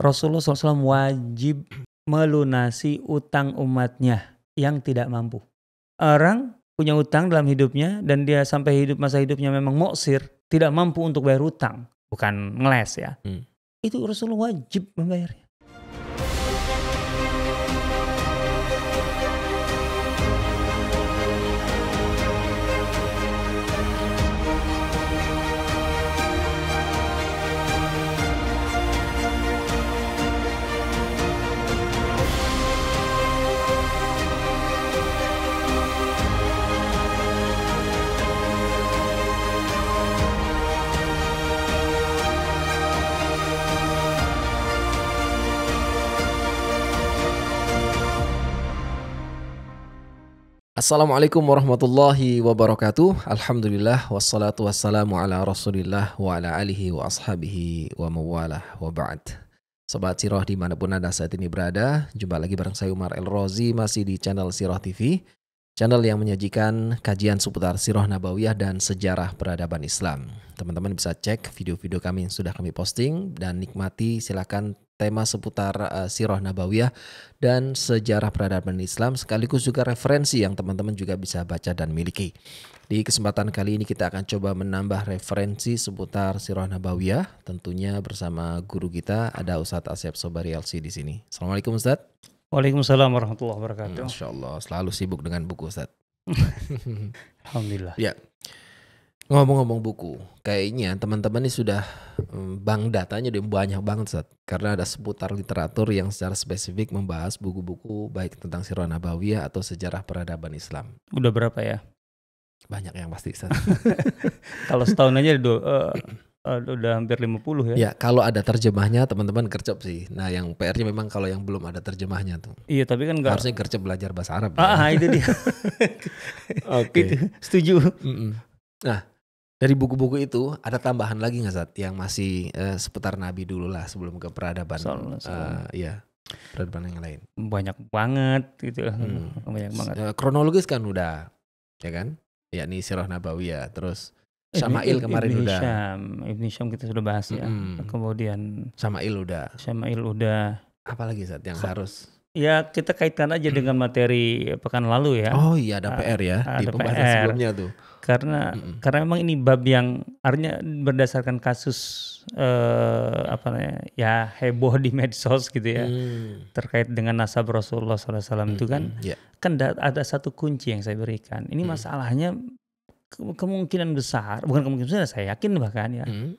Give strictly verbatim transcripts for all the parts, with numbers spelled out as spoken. Rasulullah shallallahu alaihi wasallam wajib melunasi utang umatnya yang tidak mampu. Orang punya utang dalam hidupnya dan dia sampai hidup masa hidupnya memang muksir, tidak mampu untuk bayar utang, bukan ngeles ya. Hmm. Itu Rasulullah wajib membayarnya. Assalamualaikum warahmatullahi wabarakatuh. Alhamdulillah wassalatu wassalamu ala rasulillah wa ala alihi wa ashabihi wa mawalah wa ba'd. Sobat Sirah dimanapun anda saat ini berada, jumpa lagi bareng saya Umar El Rozy masih di channel Sirah T V, channel yang menyajikan kajian seputar Sirah Nabawiyah dan sejarah peradaban Islam. Teman-teman bisa cek video-video kami yang sudah kami posting dan nikmati silakan tema seputar uh, Sirah Nabawiyah dan sejarah peradaban Islam, sekaligus juga referensi yang teman-teman juga bisa baca dan miliki. Di kesempatan kali ini kita akan coba menambah referensi seputar Sirah Nabawiyah, tentunya bersama guru kita ada Ustadz Asep Sobari L C di sini. Assalamualaikum Ustadz. Waalaikumsalam warahmatullahi wabarakatuh. Insya Allah selalu sibuk dengan buku Ustadz. Alhamdulillah. Ya. Ngomong-ngomong buku, kayaknya teman-teman ini sudah bank datanya udah banyak banget Ustaz. Karena ada seputar literatur yang secara spesifik membahas buku-buku baik tentang Sirah Nabawiyah atau sejarah peradaban Islam. Udah berapa ya? Banyak yang pasti Ustaz. Kalau setahun aja udah, uh, udah hampir lima puluh ya. Ya kalau ada terjemahnya teman-teman gercep sih. Nah yang P R-nya memang kalau yang belum ada terjemahnya tuh. Iya tapi kan gak... Harusnya gercep belajar bahasa Arab. Ah, ya. Itu dia. Oke. Okay. Setuju. Mm -mm. Nah. Dari buku-buku itu ada tambahan lagi nggak Zat yang masih uh, seputar Nabi dulu lah sebelum ke peradaban, Salah, uh, ya peradaban yang lain. Banyak banget gitu, hmm. banyak banget. Uh, kronologis kan udah, ya kan? Ya nih Sirah Nabawiyah, terus Syama'il kemarin Ibn udah. Syam, Ibn Syam kita sudah bahas ya. Mm-hmm. Kemudian Syama'il udah. Syama'il udah. Apalagi Zat yang so harus? Ya kita kaitkan aja dengan materi pekan lalu ya. Oh iya ada P R ya ada di pembahasan P R sebelumnya tuh. Karena mm-hmm. karena memang ini bab yang artinya berdasarkan kasus eh, apa namanya ya heboh di medsos gitu ya mm. terkait dengan nasab Rasulullah shallallahu alaihi wasallam mm-hmm. itu kan yeah. kan ada satu kunci yang saya berikan. Ini masalahnya ke kemungkinan besar bukan kemungkinan besar saya yakin bahkan ya. Mm.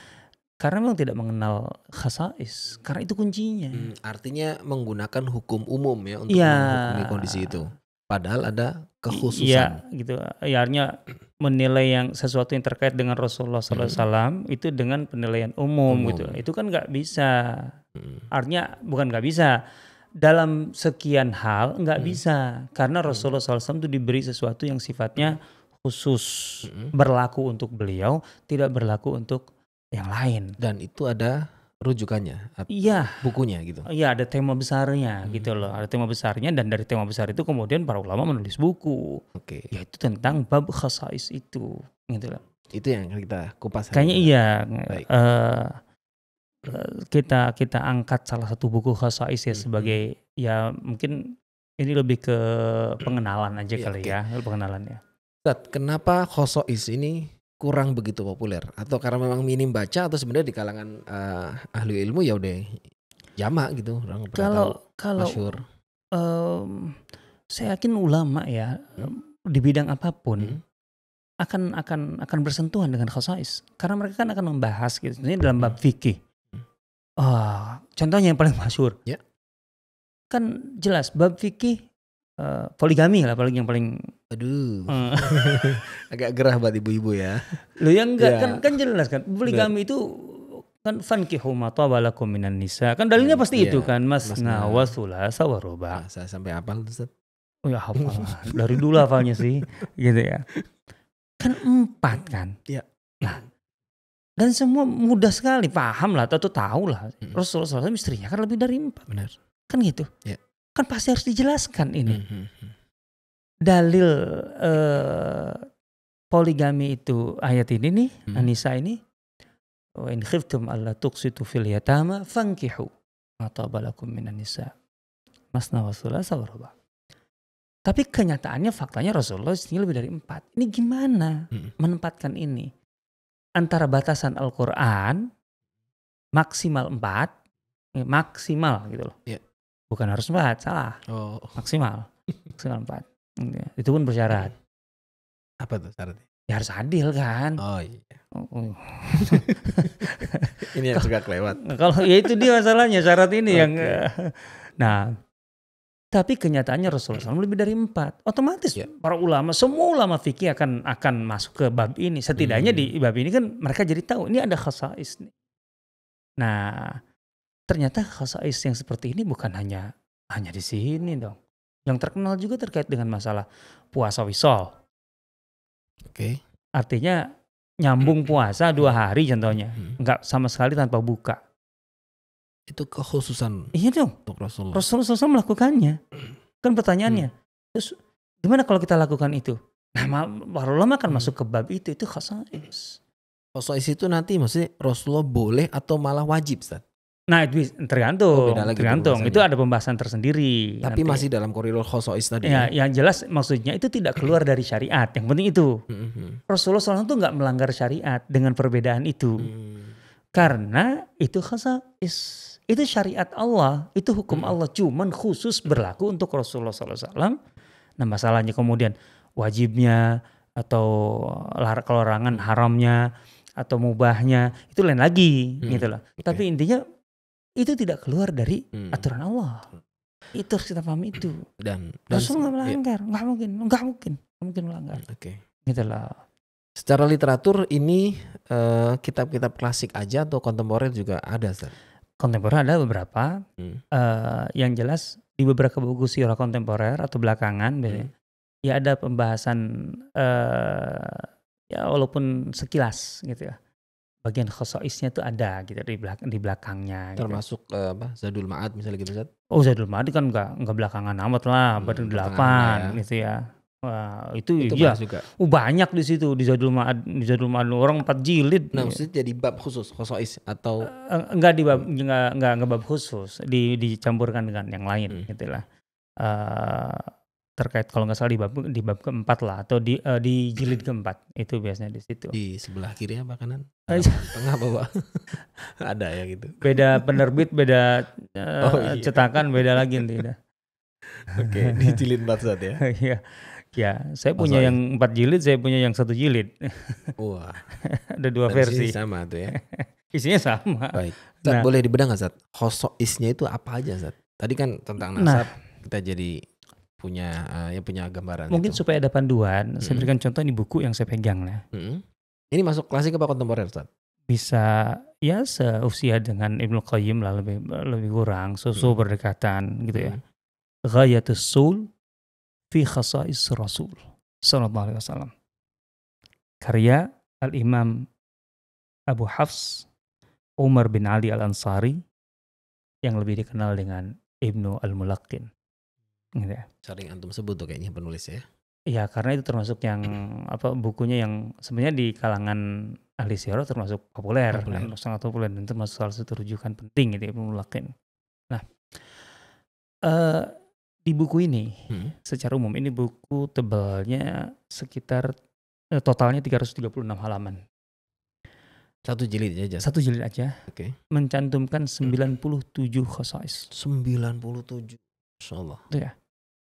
Karena memang tidak mengenal khasa'is, karena itu kuncinya. Hmm, artinya menggunakan hukum umum ya untuk ya, menghukumi kondisi itu. Padahal ada kekhususan. Iya, gitu. Ya, artinya menilai yang sesuatu yang terkait dengan Rasulullah shallallahu alaihi wasallam hmm. itu dengan penilaian umum, umum gitu. Itu kan nggak bisa. Hmm. Artinya bukan nggak bisa. Dalam sekian hal nggak hmm. bisa, karena Rasulullah shallallahu alaihi wasallam itu diberi sesuatu yang sifatnya khusus, hmm. berlaku untuk beliau, tidak berlaku untuk yang lain. Dan itu ada rujukannya, iya, bukunya gitu. Iya, ada tema besarnya hmm. gitu loh. Ada tema besarnya dan dari tema besar itu kemudian para ulama menulis buku. Oke. Okay. Yaitu tentang bab khasa'is itu, gitu loh. Itu yang kita kupas. Kayaknya iya. Uh, kita kita angkat salah satu buku khasa'is ya hmm. sebagai ya mungkin ini lebih ke pengenalan aja ya, kali okay. ya, pengenalan ya. Ustaz, kenapa khasa'is ini kurang begitu populer atau karena memang minim baca atau sebenarnya di kalangan uh, ahli ilmu ya udah jamak gitu orang kalau kalau um, saya yakin ulama ya hmm. di bidang apapun hmm. akan akan akan bersentuhan dengan khasa'is karena mereka kan akan membahas gitu ini dalam bab fikih hmm. oh, contohnya yang paling masyhur yeah. kan jelas bab fikih Uh, poligami lah paling yang paling aduh uh. agak gerah buat ibu-ibu ya lo yang enggak ya. kan kan jelas kan poligami itu kan fankihu ma taba lakum minan nisa kan dalilnya pasti ya, itu kan masna wa tsulasa wa ruba saya sampai hafal Ustaz oh ya hafal dari dulu hafalnya sih gitu ya kan empat kan ya. Nah dan semua mudah sekali paham lah atau tahu lah mm -hmm. Rasulullah shallallahu alaihi wasallam istrinya kan lebih dari empat benar kan gitu ya. Kan pasti harus dijelaskan ini. Mm-hmm. Dalil eh, poligami itu ayat ini nih, mm-hmm. An-Nisa ini. Wa in khiftum alla tuqsitu fil yatama fankihu wa tabalakum minan nisa masna wa thulatsa wa ruba'. Tapi kenyataannya faktanya Rasulullah istrinya lebih dari empat. Ini gimana hmm. menempatkan ini antara batasan Al-Qur'an maksimal empat, eh, maksimal gitu loh. Yeah. Bukan harus empat, salah. Oh. Maksimal. Maksimal empat. Itu pun bersyarat. Apa tuh syaratnya? Ya harus adil kan. Oh iya. Oh, oh. Ini yang suka kelewat. Kalau ya itu dia masalahnya syarat ini okay. yang. Nah, tapi kenyataannya Rasulullah shallallahu alaihi wasallam lebih dari empat. Otomatis yeah. para ulama, semua ulama fikih akan akan masuk ke bab ini. Setidaknya hmm. di bab ini kan mereka jadi tahu ini ada khasa'is nih. Nah, ternyata khasa'is yang seperti ini bukan hanya hanya di sini dong. Yang terkenal juga terkait dengan masalah puasa wisol. Oke. Okay. Artinya nyambung puasa dua hari contohnya, hmm. nggak sama sekali tanpa buka. Itu kekhususan. Iya dong. Untuk Rasulullah. Rasulullah shallallahu alaihi wasallam melakukannya. Kan pertanyaannya, hmm. terus gimana kalau kita lakukan itu? Nah, para ulama kan hmm. masuk ke bab itu, itu khasa'is. Khasa'is itu nanti maksudnya Rasulullah boleh atau malah wajib, Ustaz? Nah, itu tergantung, oh, tergantung. Itu ada pembahasan tersendiri. Tapi nanti masih dalam koridor khasa'is tadi. Ya, ya, yang jelas maksudnya itu tidak keluar dari syariat. Yang penting itu. Mm-hmm. Rasulullah shallallahu alaihi wasallam itu nggak melanggar syariat dengan perbedaan itu. Mm. Karena itu khasa'is. Itu syariat Allah. Itu hukum mm. Allah. Cuman khusus berlaku untuk Rasulullah shallallahu alaihi wasallam. Nah, masalahnya kemudian wajibnya atau larangan haramnya atau mubahnya. Itu lain lagi. Mm. Gitu loh. Okay. Tapi intinya itu tidak keluar dari hmm. aturan Allah. Itu harus kita pahami itu. Dan, dan Rasul nggak melanggar, nggak iya. mungkin, nggak mungkin, nggak mungkin melanggar. Oke. Okay. Gitulah. Secara literatur ini uh, kitab-kitab klasik aja atau kontemporer juga ada, Ustaz? Kontemporer ada beberapa. Hmm. Uh, yang jelas di beberapa buku sirah kontemporer atau belakangan, hmm. ya ada pembahasan uh, ya walaupun sekilas gitu ya. Bagian khasa'isnya itu ada gitu di belakang, di belakangnya. Termasuk gitu. uh, apa? Zadul Ma'ad misalnya gitu, Zat? Oh, Zadul Ma'ad kan nggak nggak belakangan amat lah, baru hmm, delapan ya. Gitu ya. Wah, itu, itu iya. Juga. Oh, banyak di situ di Zadul Ma'ad, di Zadul Ma'ad orang empat jilid. Nah, gitu. Maksudnya jadi bab khusus khasa'is atau uh, enggak di bab enggak, enggak, enggak bab khusus, di, dicampurkan dengan yang lain hmm. gitulah. Uh, terkait kalau nggak salah di bab di bab keempat lah atau di uh, di jilid keempat itu biasanya di situ di sebelah kiri apa kanan tengah bawah ada ya gitu beda penerbit beda uh, oh, iya. cetakan beda lagi nanti oke okay, di jilid empat saat ya ya ya saya oh, punya sorry. yang empat jilid saya punya yang satu jilid wah ada dua dan versi sama tuh ya isinya sama baik Zat, nah, boleh dibedah nggak Zat khasa'isnya itu apa aja Zat tadi kan tentang nasab nah, kita jadi punya uh, yang punya gambaran mungkin itu. Supaya ada panduan mm-hmm. saya berikan contoh di buku yang saya pegang lah mm-hmm. ini masuk klasik apa kontemporer Ustaz? Bisa ya seusia dengan Ibnu Qayyim lah lebih lebih kurang susu mm-hmm. berdekatan gitu ya mm-hmm. Ghayat al-Sul fi Khasa'is al-Rasul sallallahu alaihi wasallam karya al-Imam Abu Hafs Umar bin Ali Al-Ansari yang lebih dikenal dengan Ibn al-Mulaqqin. Gitu ya. Sering antum sebut tuh kayaknya penulis ya. Iya karena itu termasuk yang apa bukunya yang sebenarnya di kalangan ahli sirah termasuk populer, populer. Kan, sangat populer dan termasuk salah satu rujukan penting gitu Ibnu Qayyim. Nah uh, di buku ini hmm. secara umum ini buku tebalnya sekitar eh, totalnya tiga ratus tiga puluh enam halaman. Satu jilid aja. Satu jilid aja. Oke. Okay. Mencantumkan sembilan puluh tujuh khasa'is. sembilan puluh tujuh. Insyaallah. Itu ya.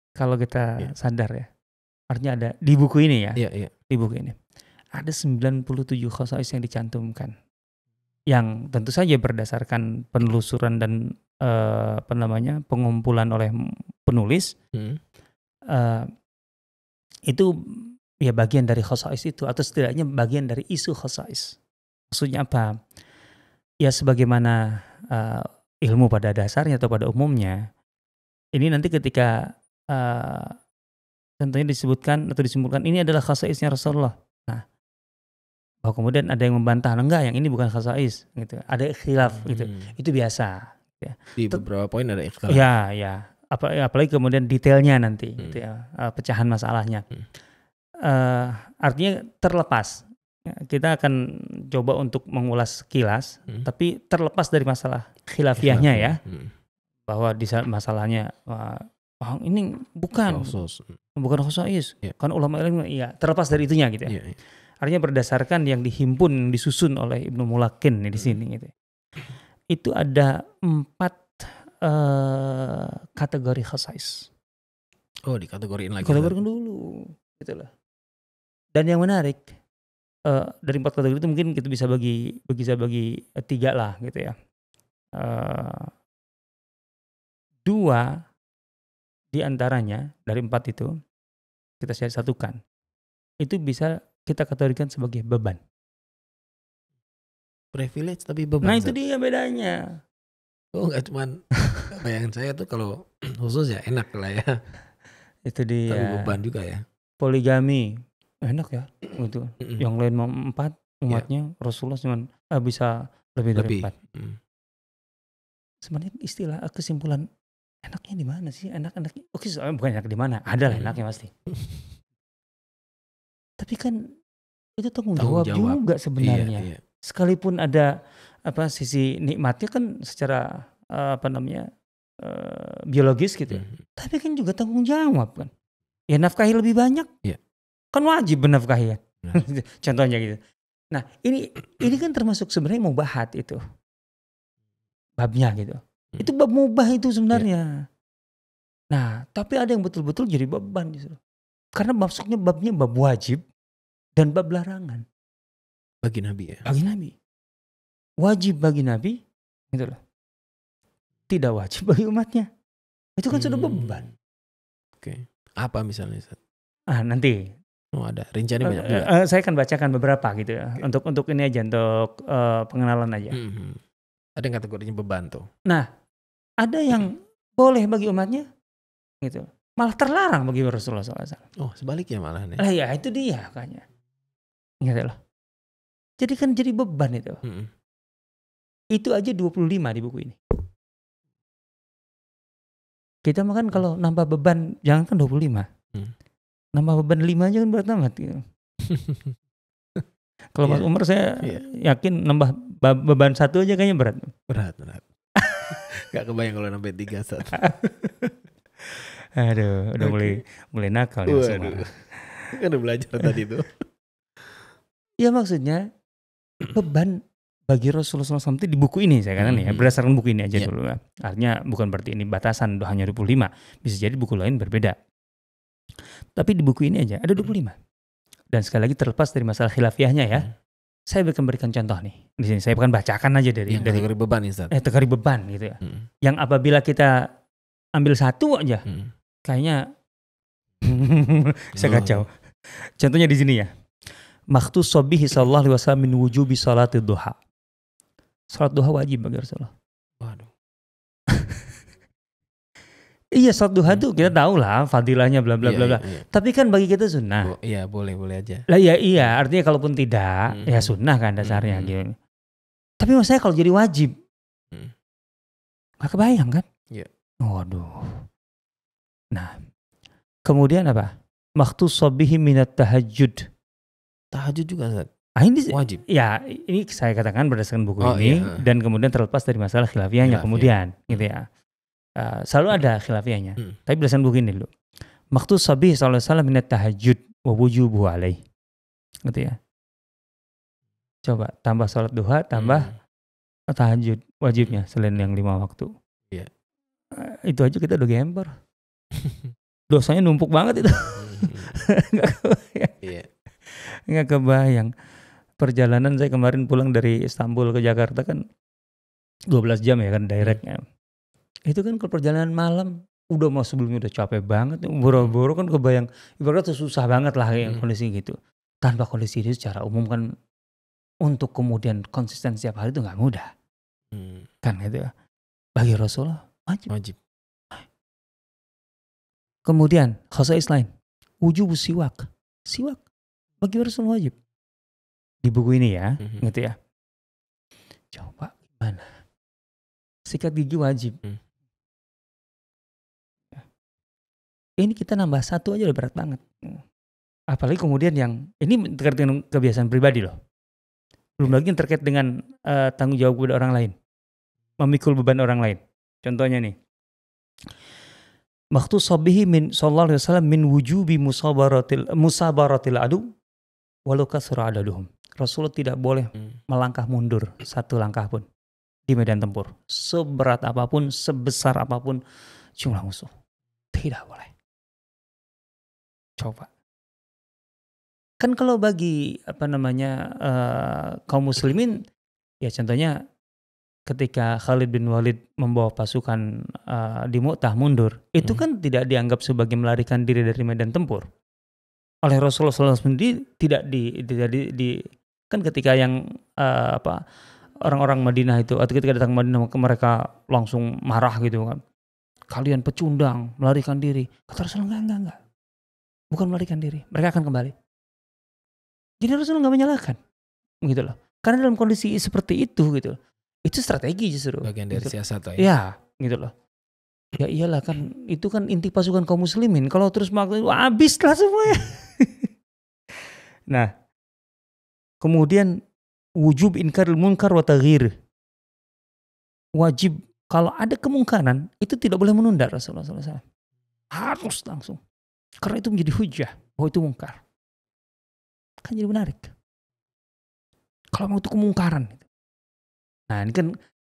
Kalau kita yeah. sadar ya, artinya ada di buku ini ya, yeah, yeah. di buku ini ada sembilan puluh tujuh khasa'is yang dicantumkan, yang tentu saja berdasarkan penelusuran dan uh, apa namanya pengumpulan oleh penulis, hmm. uh, itu ya bagian dari khasa'is itu atau setidaknya bagian dari isu khasa'is. Maksudnya apa? Ya sebagaimana uh, ilmu pada dasarnya atau pada umumnya. Ini nanti ketika uh, tentunya disebutkan atau disimpulkan ini adalah khasa'isnya Rasulullah. Nah, bahwa kemudian ada yang membantah, enggak, yang ini bukan khasa'is, gitu. Ada khilaf, hmm. gitu. Itu biasa. Ya. Di beberapa T- poin ada khilaf. Ya, ya. Apa, apalagi kemudian detailnya nanti, hmm. gitu ya, uh, pecahan masalahnya. Hmm. Uh, artinya terlepas. Kita akan coba untuk mengulas kilas, hmm. tapi terlepas dari masalah khilafiyahnya ya. Hmm. bahwa di masalahnya wah, oh, ini bukan khusus. bukan khosais yeah. kan ulama ilmu ya terlepas dari itunya gitu ya. Yeah, yeah. Artinya berdasarkan yang dihimpun, disusun oleh Ibn al-Mulaqqin di sini gitu. Itu ada empat uh, kategori khasais. Oh, dikategoriin lagi. Kategorikan dulu, gitulah. Dan yang menarik uh, dari empat kategori itu mungkin kita bisa bagi, bisa bagi uh, tiga lah gitu ya. Uh, dua di antaranya dari empat itu kita satukan. Itu bisa kita kategorikan sebagai beban. Privilege tapi beban. Nah itu dia bedanya. Oh gak cuman bayangan saya tuh kalau khusus ya enak lah ya. Itu dia. Tapi beban juga ya. Poligami enak ya gitu. Mm-mm. Yang lain mau empat umatnya yeah. Rasulullah cuman ah, bisa lebih dari lebih. empat. Mm. Sebenarnya istilah kesimpulan enaknya di mana sih? Enak-enaknya oke soalnya bukan enak di mana? Ada lah mm. enaknya pasti. Tapi kan itu tanggung jawab, jawab. juga sebenarnya. Iya, iya. Sekalipun ada apa sisi nikmatnya kan secara apa namanya uh, biologis gitu. Mm-hmm. Tapi kan juga tanggung jawab kan. Ya nafkahi lebih banyak. Yeah. Kan wajib menafkahi ya. Nah. Contohnya gitu. Nah ini ini kan termasuk sebenarnya mubahat itu. Babnya gitu. Mm. Itu bab mubah itu sebenarnya. Yeah. Nah tapi ada yang betul-betul jadi beban justru. Karena maksudnya babnya bab wajib dan bab larangan. Bagi Nabi ya? Bagi Nabi. Wajib bagi Nabi, gitu loh. Tidak wajib bagi umatnya. Itu kan hmm. sudah beban. Oke. Okay. Apa misalnya? Ustaz? Ah nanti. Oh ada, rinciannya banyak uh, juga. Uh, saya akan bacakan beberapa gitu ya. Okay. Untuk untuk ini aja, untuk uh, pengenalan aja. Hmm. Ada yang kategorinya beban tuh. Nah, ada yang hmm. boleh bagi umatnya, gitu malah terlarang bagi Rasulullah shallallahu alaihi wasallam. Oh sebaliknya malah nih. Lah ya itu dia kayaknya. Ingat loh. Jadi kan jadi beban itu. Mm-hmm. Itu aja dua puluh lima di buku ini. Kita makan kalau nambah beban jangan kan dua puluh lima. Mm. Nambah beban lima aja kan bertamat gitu. Kalau yeah. Mas Umar saya yeah. yakin nambah beban satu aja kayaknya berat. Berat berat. Gak kebayang kalau nambah tiga satu. Aduh, udah okay. mulai mulai nakal nih semua. Kan udah belajar tadi tuh. Ya maksudnya beban bagi Rasulullah shallallahu alaihi wasallam itu di buku ini saya katakan mm-hmm. ya berdasarkan buku ini aja yeah. dulu. Artinya bukan berarti ini batasan hanya dua puluh lima. Bisa jadi buku lain berbeda. Tapi di buku ini aja ada dua puluh lima. Dan sekali lagi terlepas dari masalah khilafiyahnya ya. Mm-hmm. Saya akan berikan contoh nih di sini. Saya akan bacakan aja dari yang dari kategori beban Ustaz. Eh kategori beban gitu ya. Mm-hmm. Yang apabila kita ambil satu aja. Mm-hmm. Kayaknya saya kacau. Contohnya di sini ya. Makhtus sobihi sallallahu alaihi wasallam min wujubi salati duha. Salat duha wajib bagi Rasulullah. Waduh. Iya salat duha hmm. tuh kita tahu lah fadilahnya bla bla iya, bla bla. Iya, iya. Tapi kan bagi kita sunnah. Bo- iya boleh boleh aja. Lah iya iya artinya kalaupun tidak hmm. ya sunnah kan dasarnya hmm. gitu. Tapi maksud saya kalau jadi wajib. Hmm. Gak kebayang kan? Iya. Waduh. Nah, kemudian apa? Makhtushab bihi minat tahajjud. Tahajud juga Ustaz. Ah, ini wajib. Ya, ini saya katakan berdasarkan buku oh, ini iya. dan kemudian terlepas dari masalah khilafiyahnya Khilafiyah. Kemudian, gitu ya. Uh, selalu ada khilafiyahnya. Hmm. Tapi berdasarkan buku ini dulu. Makhtushab bihi sallallahu alaihi wasallam minat tahajjud wa wujubu alaihi. Gitu ya. Coba tambah salat duha, tambah hmm. tahajud wajibnya selain yang lima waktu. Iya. Yeah. Uh, itu aja kita udah gempor. Dosanya numpuk banget itu. Nggak kebayang. Yeah. Nggak kebayang. Perjalanan saya kemarin pulang dari Istanbul ke Jakarta kan dua belas jam ya kan directnya. Itu kan kalau perjalanan malam udah mau sebelumnya udah capek banget. Boro-boro kan kebayang. Ibaratnya susah banget lah yang hmm. kondisi gitu. Tanpa kondisi itu secara umum kan untuk kemudian konsisten setiap hari itu nggak mudah. Hmm. Kan gitu ya. Bagi Rasulullah wajib. Wajib. Kemudian khasais lain, wujubu siwak, siwak bagi Rasul wajib di buku ini ya, mm-hmm. gitu ya. Coba gimana? Sikat gigi wajib. Mm. Ini kita nambah satu aja udah berat banget. Apalagi kemudian yang ini terkait dengan kebiasaan pribadi loh. Belum lagi yang terkait dengan uh, tanggung jawab kepada orang lain, memikul beban orang lain. Contohnya nih, makhtusab bihi min sallallahu alaihi wasallam min wujubi musabaratil musabaratil adu walau kasra adaduhum. Rasulullah tidak boleh melangkah mundur satu langkah pun di medan tempur, seberat apapun, sebesar apapun jumlah musuh. Tidak boleh. Coba. Kan kalau bagi apa namanya uh, kaum muslimin, ya contohnya ketika Khalid bin Walid membawa pasukan uh, di Mu'tah mundur, itu hmm. kan tidak dianggap sebagai melarikan diri dari medan tempur. Oleh Rasulullah shallallahu alaihi wasallam tidak di, tidak di, di kan ketika yang uh, apa orang-orang Madinah itu, atau ketika datang Madinah mereka langsung marah gitu kan. Kalian pecundang, melarikan diri. Kata Rasulullah enggak, enggak, enggak. Bukan melarikan diri, mereka akan kembali. Jadi Rasulullah nggak menyalahkan, gitu loh. Karena dalam kondisi seperti itu, gitu loh, itu strategi justru. Bagian dari gitu. Siasat, ya. Ya, gitu loh. Ya iyalah kan, itu kan inti pasukan kaum muslimin. Kalau terus maklum, habislah semuanya. Nah, kemudian wujub inkaril munkar wa taghyir. Wajib kalau ada kemungkaran itu tidak boleh menunda, Rasulullah shallallahu alaihi wasallam. Harus langsung, karena itu menjadi hujah bahwa itu mungkar. Kan jadi menarik kalau mau itu kemungkaran. Nah ini kan,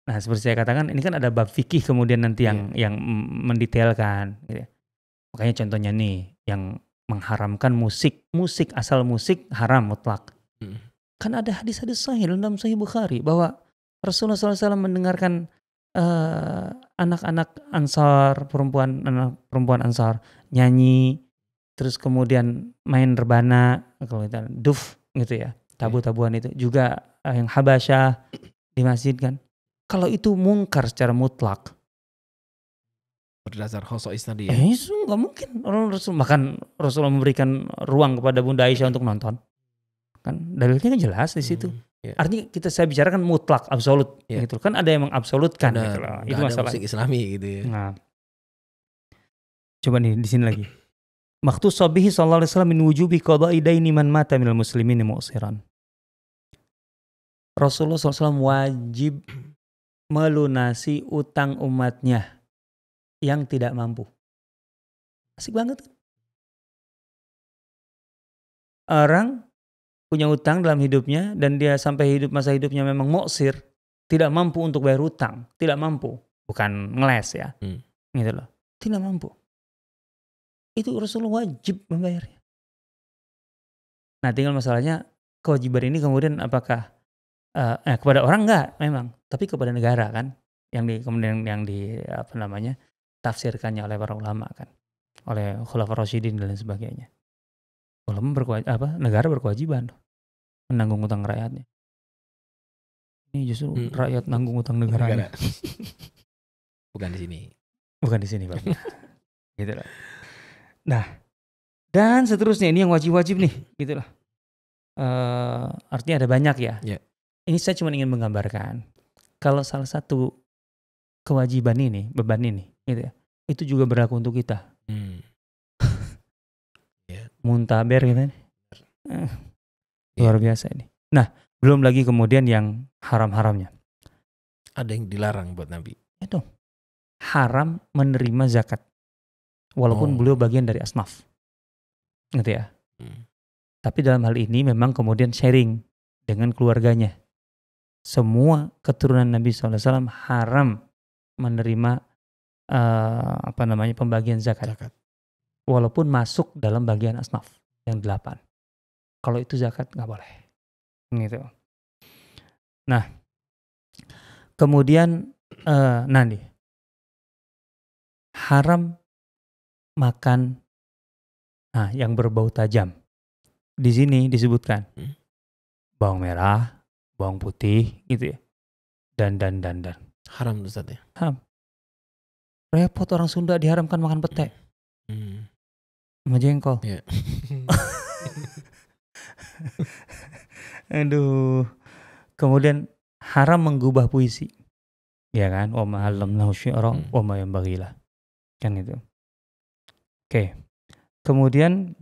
nah seperti saya katakan ini kan ada bab fikih kemudian nanti yang yeah. yang mendetailkan gitu ya. Makanya contohnya nih yang mengharamkan musik musik asal musik haram mutlak. Mm. Kan ada hadis-hadis sahih dalam Sahih Bukhari bahwa Rasulullah shallallahu alaihi wasallam mendengarkan uh, anak-anak Ansar, perempuan anak perempuan Ansar nyanyi, terus kemudian main rebana, kalau kita duf gitu ya, tabu-tabuan itu juga yang Habasyah di masjid kan. Kalau itu mungkar secara mutlak berdasar khasa'is tadi ya. Eh, itu nggak mungkin. Rasul bahkan Rasulullah memberikan ruang kepada Bunda Aisyah untuk nonton. Kan dalilnya kan jelas di situ. Hmm. Yeah. Artinya kita saya bicarakan mutlak absolut yeah. gitu kan, ada yang mengabsolutkan nah, gitu loh. Itu masalah musik Islami gitu ya. Nah. Coba nih di sini lagi. Makhtusab bihi sallallahu alaihi wasallam min wujubi qada'i daini man mata minal muslimin mu'siran. Rasulullah shallallahu alaihi wasallam wajib melunasi utang umatnya yang tidak mampu. Asik banget. Orang punya utang dalam hidupnya dan dia sampai hidup masa hidupnya memang mu'sir, tidak mampu untuk bayar utang, tidak mampu, bukan ngeles ya, hmm. gitu loh, tidak mampu. Itu Rasulullah wajib membayarnya. Nah tinggal masalahnya kewajiban ini kemudian apakah uh, eh, kepada orang enggak memang, tapi kepada negara kan, yang di kemudian yang di apa namanya tafsirkannya oleh para ulama kan, oleh Khulafa Rasyidin dan sebagainya. Ulama berkewa, apa negara berkewajiban menanggung utang rakyatnya. Ini justru hmm. rakyat nanggung utang negaranya. Negara. Bukan di sini. Bukan di sini, Pak. Gitu lah. Nah, dan seterusnya ini yang wajib-wajib nih, gitu lah. Uh, artinya ada banyak ya. Yeah. Ini saya cuma ingin menggambarkan kalau salah satu kewajiban ini, beban ini, gitu ya, itu juga berlaku untuk kita. Hmm. Muntaber gitu nih. Eh, luar biasa ini. Nah, belum lagi kemudian yang haram-haramnya. Ada yang dilarang buat Nabi. Itu haram menerima zakat. Walaupun oh. beliau bagian dari asnaf. Gitu ya. Hmm. Tapi dalam hal ini memang kemudian sharing dengan keluarganya. Semua keturunan Nabi shallallahu alaihi wasallam haram menerima uh, apa namanya pembagian zakat. zakat. Walaupun masuk dalam bagian asnaf yang delapan, kalau itu zakat nggak boleh, gitu. Nah, kemudian uh, nanti haram makan, nah yang berbau tajam. Di sini disebutkan hmm? bawang merah, bawang putih, gitu ya. Dan dan dan dan. Haram tuh Ustaz ya? Haram. Repot orang Sunda diharamkan makan petai. Hmm. Sama jengkol yeah. Aduh. Kemudian haram menggubah puisi, ya kan, wa ma allamnahu syi'ra wa ma yanbaghilah, kan gitu. Oke okay. Kemudian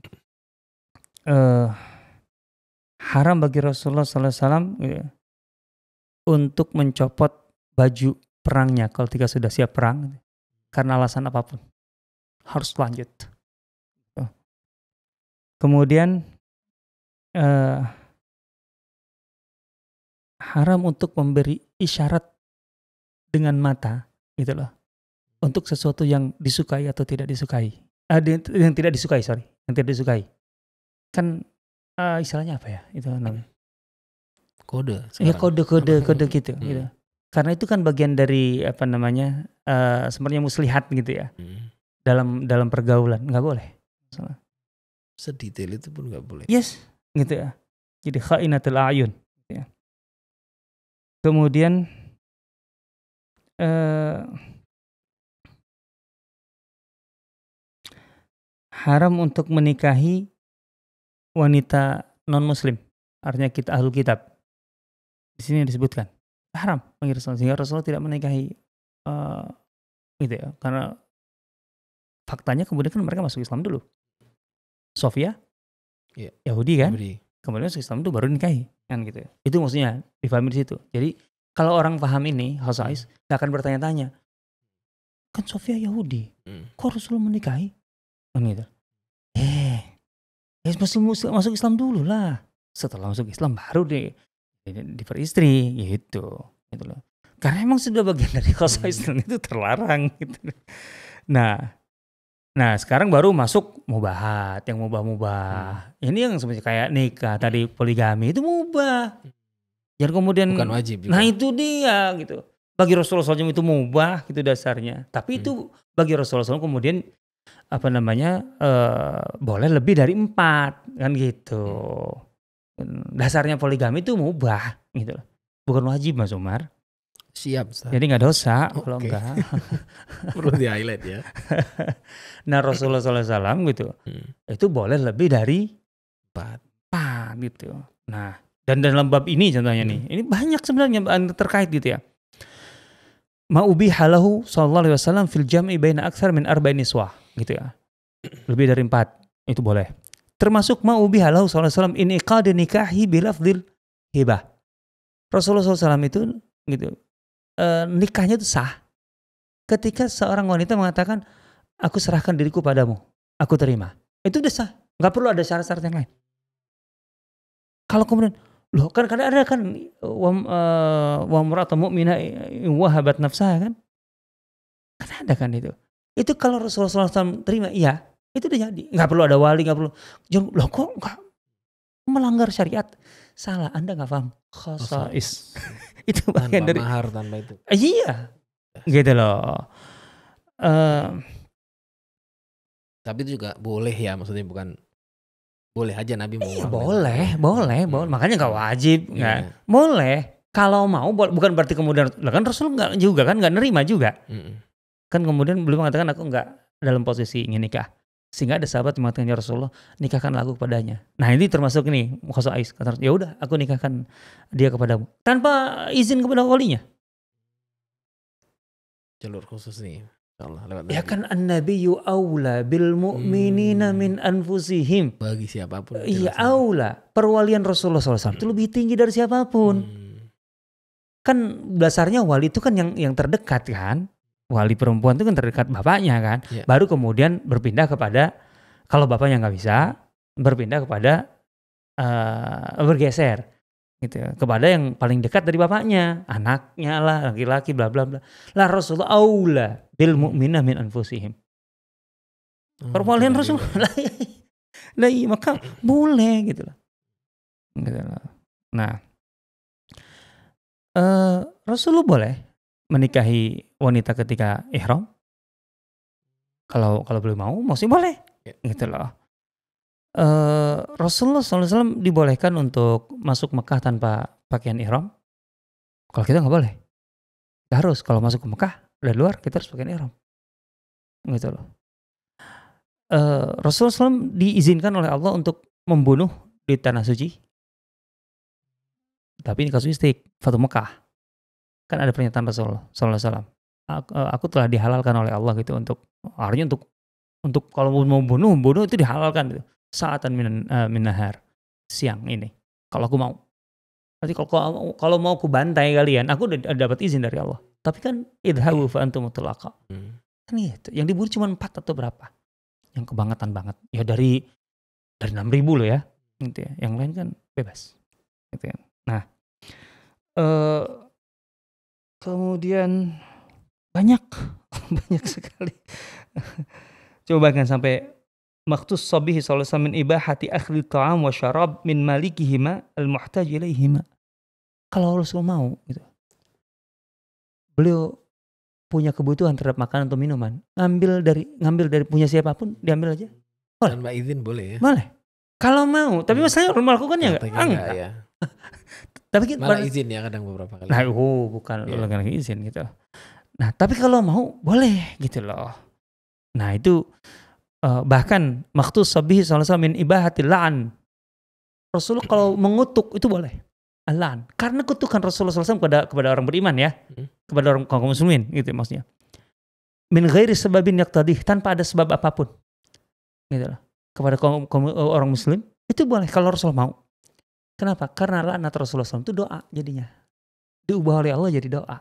uh, haram bagi Rasulullah shallallahu alaihi wasallam ya, untuk mencopot baju perangnya ketika sudah siap perang karena alasan apapun. harus lanjut. Kemudian eh, haram untuk memberi isyarat dengan mata, gitu loh, untuk sesuatu yang disukai atau tidak disukai, eh, yang tidak disukai, sorry, yang tidak disukai. Kan eh, istilahnya apa ya itu namanya? Kode. Sekarang. Ya kode-kode kode gitu, hmm. gitu. Karena itu kan bagian dari apa namanya eh, sebenarnya muslihat gitu ya, hmm. dalam dalam pergaulan nggak boleh. Salah. Sedetail itu pun nggak boleh. Yes, gitu ya. Jadi khainatul ayun. Ya. Kemudian eh, haram untuk menikahi wanita non muslim. Artinya kita ahlul kitab. Di sini disebutkan haram bagi Rasulullah. Sehingga Rasulullah tidak menikahi eh, gitu ya. Karena faktanya kemudian kan mereka masuk Islam dulu. Sofia, yeah. Yahudi kan, Yahudi. Kemudian Islam itu baru nikahi kan gitu. Itu maksudnya difahami di situ. Jadi kalau orang paham ini, khasa'is mm. gak akan bertanya-tanya. Kan Sofia Yahudi, mm. kok Rasulullah menikahi? Kan gitu. Eh, ya Muslim, Muslim, masuk Islam dulu lah. Setelah masuk Islam baru deh diperistri gitu. Gitu loh. Karena emang sudah bagian dari khasa'is mm. itu terlarang gitu. Nah. Nah sekarang baru masuk mubahat, yang mubah-mubah. Hmm. Ini yang sebenarnya kayak nikah tadi poligami itu mubah. Jadi kemudian bukan wajib juga. Nah itu dia gitu. Bagi Rasulullah shallallahu alaihi wasallam itu mubah gitu dasarnya. Tapi hmm. itu bagi Rasulullah shallallahu alaihi wasallam kemudian apa namanya uh, boleh lebih dari empat kan gitu. Hmm. Dasarnya poligami itu mubah gitu loh. Bukan wajib Mas Umar. Siap. Sah. Jadi nggak dosa okay. kalau enggak. Perlu di highlight ya. Nah Rasulullah shallallahu alaihi wasallam gitu, hmm. itu boleh lebih dari empat, empat gitu. Nah dan dalam bab ini contohnya hmm. nih, ini banyak sebenarnya terkait gitu ya. Ma'ubi halahu sallallahu alaihi wasallam fil jam'i baina aktsar min arba'in niswah gitu ya. Lebih dari empat itu boleh. Termasuk ma'ubi halahu sallallahu alaihi wasallam in iqad nikahi bilafdhil hibah. Rasulullah shallallahu alaihi wasallam itu gitu. E, nikahnya itu sah ketika seorang wanita mengatakan aku serahkan diriku padamu, aku terima, itu udah sah, nggak perlu ada syarat-syarat yang lain. Kalau kemudian loh kan kadang ada kan wamra atau mukminah wahabat nafsah kan, kan ada kan itu itu kalau Rasulullah shallallahu alaihi wasallam terima, iya itu udah jadi, nggak perlu ada wali, nggak perlu jangan loh kok nggak melanggar syariat, salah, Anda nggak paham khasa'is. Itu bagian tanpa dari mahar, tanpa itu. Iya. Gitu loh. Uh, Tapi itu juga boleh ya, maksudnya bukan boleh aja Nabi mau. Iya, boleh, itu. boleh, hmm. boleh. Makanya enggak wajib, enggak. Hmm. Boleh. Kalau mau bukan berarti kemudian lah kan Rasul enggak juga kan enggak nerima juga. Hmm. Kan kemudian beliau mengatakan aku enggak dalam posisi ingin nikah. Sehingga ada sahabat yang mengatakan ya Rasulullah, nikahkanlah aku kepadanya. Nah ini termasuk ini khasa'is. Ya udah aku nikahkan dia kepadamu tanpa izin kepada walinya. Jalur khusus nih. Ya kan an-nabiyyu aula bil mu'minina hmm. min anfusihim. Bagi siapapun. Iya aula. Perwalian Rasulullah shallallahu alaihi wasallam itu lebih tinggi dari siapapun. Hmm. Kan dasarnya wali itu kan yang yang terdekat kan. Wali perempuan itu kan terdekat bapaknya kan, yeah. baru kemudian berpindah kepada kalau bapaknya nggak bisa berpindah kepada uh, bergeser gitu kepada yang paling dekat dari bapaknya, anaknya lah, laki-laki bla bla bla. La Rasulullah aula bil mu'mina min anfusihim. Hmm, Perwalian Rasulullah, lah maka boleh gitulah. Gitu lah. Nah, uh, Rasulullah boleh menikahi wanita ketika ihram, kalau kalau belum mau masih boleh ya. Gitu loh. E, Rasulullah shallallahu alaihi wasallam dibolehkan untuk masuk Mekah tanpa pakaian ihram. Kalau kita nggak boleh, gak harus. Kalau masuk ke Mekah dari luar kita harus pakaian ihram, gitu loh. E, Rasulullah shallallahu alaihi wasallam diizinkan oleh Allah untuk membunuh di tanah suci, tapi ini kasuistik Fatu Mekah. Kan ada pernyataan Rasulullah shallallahu alaihi wasallam, aku, aku telah dihalalkan oleh Allah gitu untuk artinya untuk untuk kalau mau bunuh bunuh itu dihalalkan gitu. Saatan min uh, minahar, siang ini kalau aku mau, nanti kalau kalau, kalau mau aku bantai kalian, aku udah dapat izin dari Allah. Tapi kan idhawu fa antum mutlaqa, kan gitu yang diburu cuma empat atau berapa, yang kebangetan banget. Ya dari dari enam ribu loh ya. Gitu ya. Yang lain kan bebas. Gitu ya. Nah, eh, kemudian banyak banyak sekali. Coba kan sampai maktus sabihi sallallahu alaihi wasallam ibahati akhli ta'am wa syarab min malikihima al-muhtaj ilaihima. Kalau Rasul mau gitu. Beliau punya kebutuhan terhadap makanan atau minuman, ngambil dari ngambil dari punya siapapun, diambil aja. Boleh. Tanpa izin boleh ya? Boleh. Kalau mau, tapi hmm. masalahnya orang melakukannya enggak? Enggak ya. Tapi kita malah pada... izin ya kadang beberapa kali. Nah, oh, bukan yeah. izin gitu. Nah, tapi kalau mau boleh gitu loh. Nah, itu uh, bahkan maktus sabihi sallallahu alaihi wasallam min ibahatil la'an. Rasulullah kalau mengutuk itu boleh. Alan, karena kutukan Rasulullah shallallahu alaihi wasallam kepada kepada orang beriman ya, hmm. kepada orang kaum muslimin gitu maksudnya. Min ghairi sebabin yaqtadih, tanpa ada sebab apapun, gitu lah. Kepada kaum, kaum orang muslim itu boleh kalau Rasulullah mau. Kenapa? Karena laknat Rasulullah shallallahu alaihi wasallam itu doa jadinya, diubah oleh Allah jadi doa,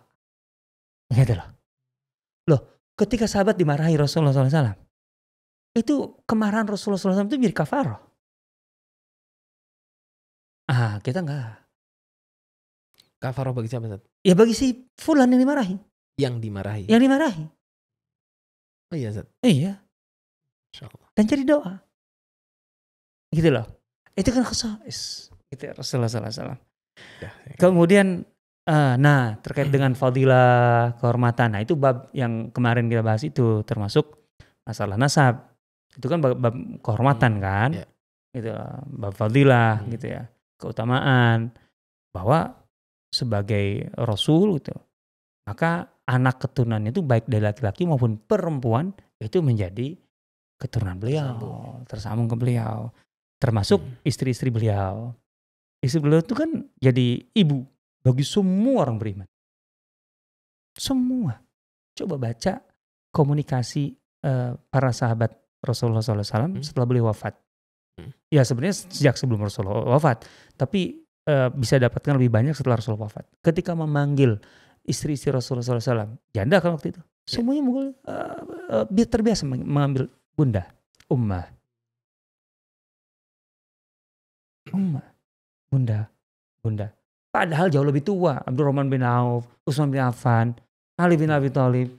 gitu loh. Loh, ketika sahabat dimarahi Rasulullah shallallahu alaihi wasallam, itu kemarahan Rasulullah shallallahu alaihi wasallam itu jadi kafaroh. Ah, kita enggak. Kafaroh bagi siapa? Ya bagi si fulan yang dimarahi. Yang dimarahi. Yang dimarahi. Oh iya, Zat. Iya. Insyaallah. Dan jadi doa. Gitu loh. Itu kan khasa'is. Gitu Rasulullah sallallahu alaihi wasallam. Ya, ya. Kemudian uh, nah, terkait dengan fadilah, kehormatan. Nah, itu bab yang kemarin kita bahas itu termasuk masalah nasab. Itu kan bab, bab kehormatan hmm. kan? Ya. Gitu loh. Bab fadilah hmm. gitu ya. Keutamaan bahwa sebagai Rasul gitu, maka anak keturunannya itu baik dari laki-laki maupun perempuan itu menjadi keturunan beliau, tersambung, tersambung ke beliau, termasuk hmm. istri-istri beliau. Istri beliau itu kan jadi ibu bagi semua orang beriman. Semua. Coba baca komunikasi uh, para sahabat Rasulullah shallallahu alaihi wasallam hmm. setelah beliau wafat. Hmm. Ya sebenarnya sejak sebelum Rasulullah wafat, tapi Uh, bisa dapatkan lebih banyak setelah Rasulullah wafat. Ketika memanggil istri-istri Rasulullah shallallahu alaihi wasallam, janda kan waktu itu, semuanya uh, uh, terbiasa mengambil bunda, ummah, ummah, bunda, bunda. Padahal jauh lebih tua, Abdurrahman bin Auf, Usman bin Affan, Ali bin Abi Thalib,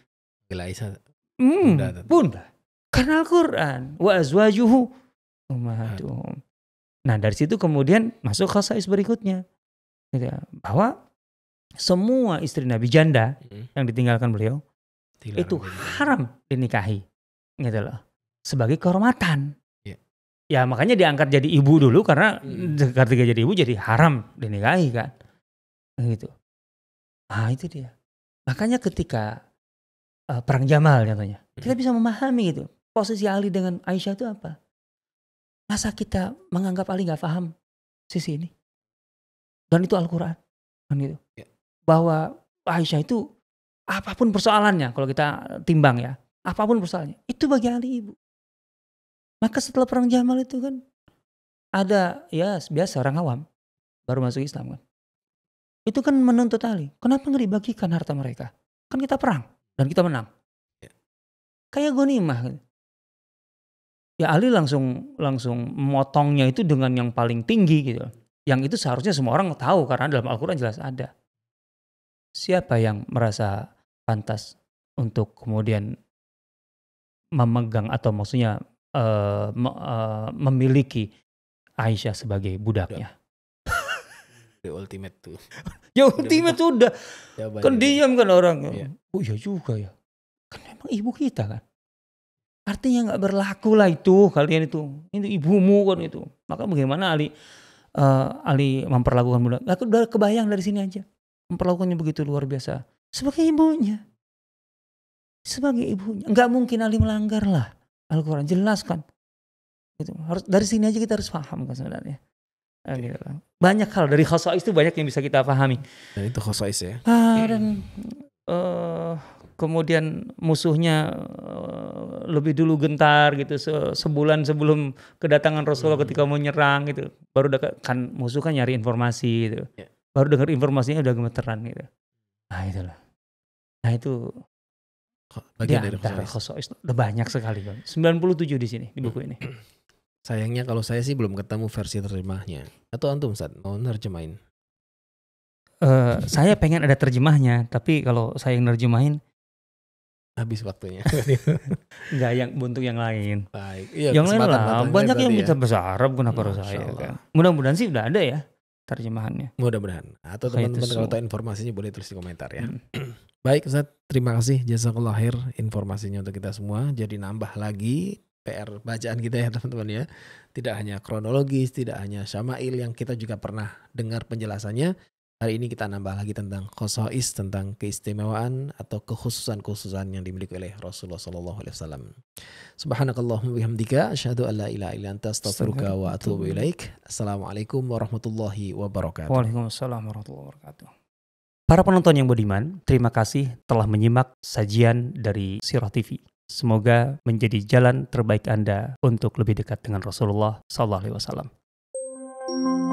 hmm, bunda, bunda. Karena Al-Quran, wa azwajuhu ummahatuhum. Nah dari situ kemudian masuk khasais berikutnya. Gitu ya. Bahwa semua istri Nabi janda hmm. yang ditinggalkan beliau Dilarang itu haram dinikahi. Gitu loh. Sebagai kehormatan. Yeah. Ya makanya diangkat jadi ibu dulu karena hmm. ketika jadi ibu jadi haram dinikahi kan. Gitu. Nah itu dia. Makanya ketika uh, Perang Jamal contohnya. Hmm. Kita bisa memahami gitu. Posisi Ali dengan Aisyah itu apa. Masa kita menganggap Ali nggak paham sisi ini? Dan itu Al-Quran. Kan gitu. Ya. Bahwa Aisyah itu apapun persoalannya, kalau kita timbang ya, apapun persoalannya, itu bagi Ali ibu. Maka setelah Perang Jamal itu kan, ada ya biasa orang awam, baru masuk Islam kan. Itu kan menuntut Ali, kenapa nggak dibagikan harta mereka? Kan kita perang, dan kita menang. Ya. Kayak ghanimah gitu. Ya Ali langsung langsung motongnya itu dengan yang paling tinggi gitu. Yang itu seharusnya semua orang tahu karena dalam Al-Quran jelas ada. Siapa yang merasa pantas untuk kemudian memegang atau maksudnya uh, me, uh, memiliki Aisyah sebagai budaknya? The ultimate tuh. Ya ultimate tuh udah. Kan diam kan orang. Yeah. Oh iya juga ya. Kan memang ibu kita kan. Artinya nggak berlaku lah itu kalian itu, itu ibumu kan itu. Maka bagaimana Ali uh, Ali memperlakukan budak? Aku udah kebayang dari sini aja, memperlakukannya begitu luar biasa. Sebagai ibunya, sebagai ibunya, nggak mungkin Ali melanggar lah. Al-Quran jelaskan. Gitu. Harus dari sini aja kita harus paham kan sebenarnya. Gitu. Banyak hal dari khasa'is itu banyak yang bisa kita pahami. Dan itu khasa'is ya. Ah, dan uh, kemudian musuhnya uh, lebih dulu gentar gitu se- sebulan sebelum kedatangan Rasulullah hmm. ketika mau nyerang gitu, baru dek- kan musuh kan nyari informasi gitu, yeah. baru dengar informasinya udah gemeteran gitu. Nah itulah, nah itu bagian ya, dari khasa'is. Udah banyak sekali, Bang. sembilan puluh tujuh di sini di buku ini. Sayangnya kalau saya sih belum ketemu versi terjemahnya. Atau antum Ustaz mau nerjemahin? Uh, saya pengen ada terjemahnya, tapi kalau saya nerjemahin habis waktunya. Enggak, yang untuk yang lain. Baik. Iya, yang lain lah. Banyak yang bisa ya. Bahasa Arab kenapa harus saya kan. Mudah-mudahan sih udah ada ya terjemahannya. Mudah-mudahan. Atau teman-teman kalau tahu informasinya boleh tulis di komentar ya. Hmm. Baik Ustaz, terima kasih jazakallah khair informasinya untuk kita semua. Jadi nambah lagi P R bacaan kita ya teman-teman ya. Tidak hanya kronologis, tidak hanya syama'il yang kita juga pernah dengar penjelasannya. Hari ini kita nambah lagi tentang khasa'is, tentang keistimewaan atau kekhususan-kekhususan yang dimiliki oleh Rasulullah sallallahu alaihi wasallam. Subhanakallahumma bihamdika asyhadu an la ilaha illa anta astaghfiruka wa atubu ilaik. Assalamualaikum warahmatullahi wabarakatuh. Waalaikumsalam warahmatullahi wabarakatuh. Para penonton yang beriman, terima kasih telah menyimak sajian dari Sirah T V. Semoga menjadi jalan terbaik Anda untuk lebih dekat dengan Rasulullah sallallahu alaihi wasallam.